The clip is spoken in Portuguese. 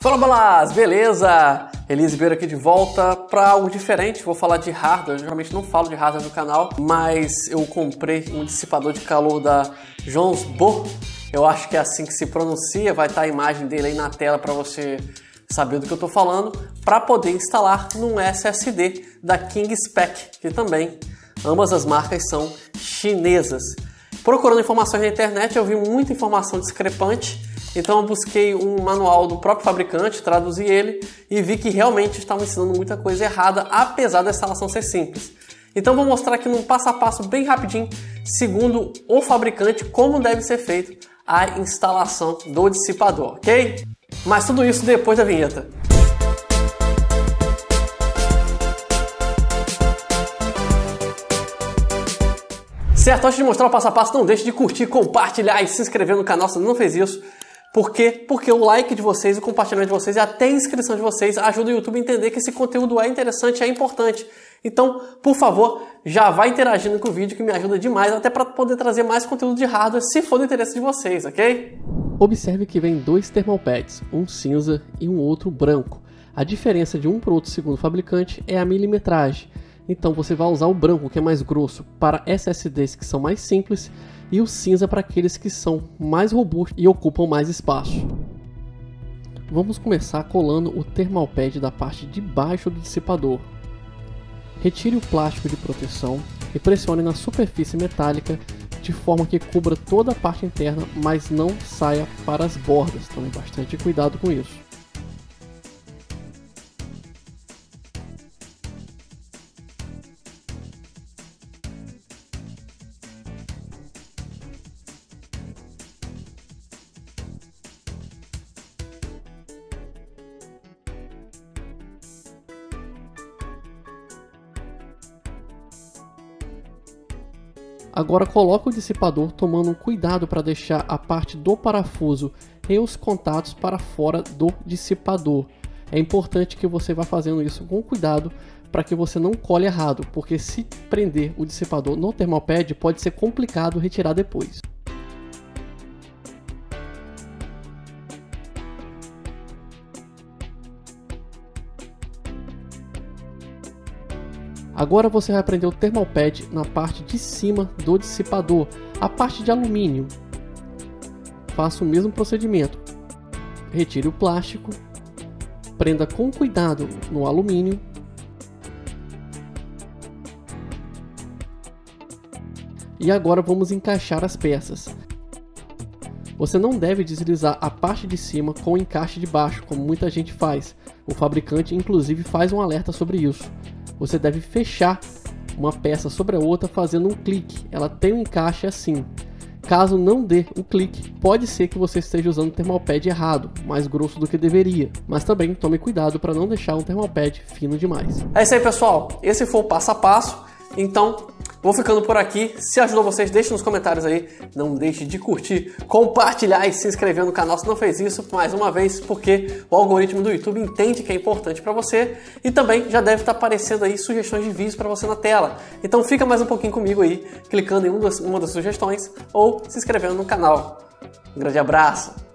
Fala, malas! Beleza? Elias Ribeiro aqui de volta para algo diferente. Vou falar de hardware. Eu geralmente não falo de hardware no canal, mas eu comprei um dissipador de calor da Jonsbo. Eu acho que é assim que se pronuncia. Vai estar a imagem dele aí na tela para você saber do que eu estou falando, para poder instalar num SSD da Kingspec, que também ambas as marcas são chinesas. Procurando informações na internet, eu vi muita informação discrepante. Então eu busquei um manual do próprio fabricante, traduzi ele e vi que realmente estavam ensinando muita coisa errada, apesar da instalação ser simples. Então vou mostrar aqui num passo a passo bem rapidinho, segundo o fabricante, como deve ser feito a instalação do dissipador, ok? Mas tudo isso depois da vinheta. Certo, antes de mostrar o passo a passo, não deixe de curtir, compartilhar e se inscrever no canal se não fez isso. Por quê? Porque o like de vocês, o compartilhamento de vocês e até a inscrição de vocês ajuda o YouTube a entender que esse conteúdo é interessante, é importante. Então, por favor, já vai interagindo com o vídeo que me ajuda demais, até para poder trazer mais conteúdo de hardware se for do interesse de vocês, ok? Observe que vem dois thermopads, um cinza e um outro branco. A diferença de um para o outro, segundo o fabricante, é a milimetragem. Então você vai usar o branco, que é mais grosso, para SSDs que são mais simples, e o cinza para aqueles que são mais robustos e ocupam mais espaço. Vamos começar colando o thermalpad da parte de baixo do dissipador. Retire o plástico de proteção e pressione na superfície metálica de forma que cubra toda a parte interna, mas não saia para as bordas. Tome bastante cuidado com isso. Agora coloque o dissipador tomando cuidado para deixar a parte do parafuso e os contatos para fora do dissipador. É importante que você vá fazendo isso com cuidado para que você não cole errado, porque se prender o dissipador no thermopad pode ser complicado retirar depois. Agora você vai prender o thermalpad na parte de cima do dissipador, a parte de alumínio. Faça o mesmo procedimento. Retire o plástico, prenda com cuidado no alumínio. E agora vamos encaixar as peças. Você não deve deslizar a parte de cima com o encaixe de baixo, como muita gente faz. O fabricante inclusive faz um alerta sobre isso. Você deve fechar uma peça sobre a outra fazendo um clique. Ela tem um encaixe assim. Caso não dê um clique, pode ser que você esteja usando o thermalpad errado, mais grosso do que deveria. Mas também tome cuidado para não deixar um thermalpad fino demais. É isso aí, pessoal. Esse foi o passo a passo. Então, vou ficando por aqui. Se ajudou vocês, deixe nos comentários aí. Não deixe de curtir, compartilhar e se inscrever no canal se não fez isso, mais uma vez, porque o algoritmo do YouTube entende que é importante para você. E também já deve estar aparecendo aí sugestões de vídeos para você na tela. Então fica mais um pouquinho comigo aí, clicando em uma das sugestões ou se inscrevendo no canal. Um grande abraço!